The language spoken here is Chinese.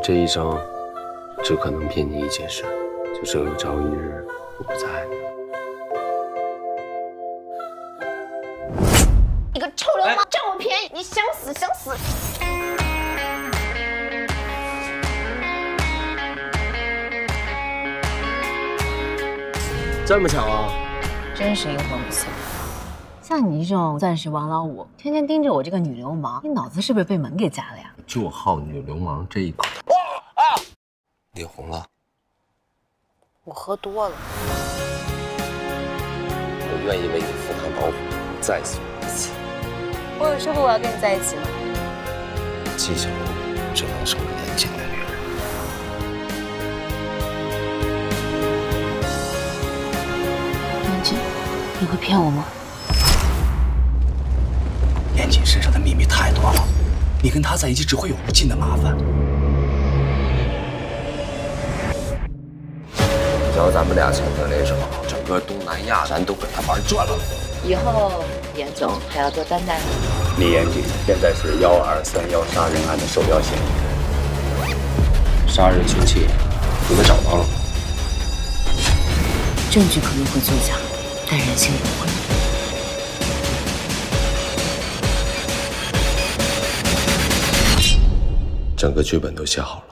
我这一生只可能骗你一件事，就是有朝一日我不再爱你。你个臭流氓，占我便宜！你想死想死！这么巧啊！真是阴魂不散。 像你这种钻石王老五，天天盯着我这个女流氓，你脑子是不是被门给夹了呀？就好女流氓这一口。脸红了，我喝多了。我愿意为你赴汤蹈火，再死一次。我有说过我要跟你在一起吗？纪晓岚只能是个年轻的女人。 你会骗我吗？ 严谨身上的秘密太多了，你跟他在一起只会有无尽的麻烦。只要咱们俩强强联手，整个东南亚咱都给他玩转了。以后严总还要多担待。李严谨现在是1231杀人案的首要嫌疑人，杀人凶器你们找到了吗？证据可能会作假，但人性不会。 整个剧本都写好了。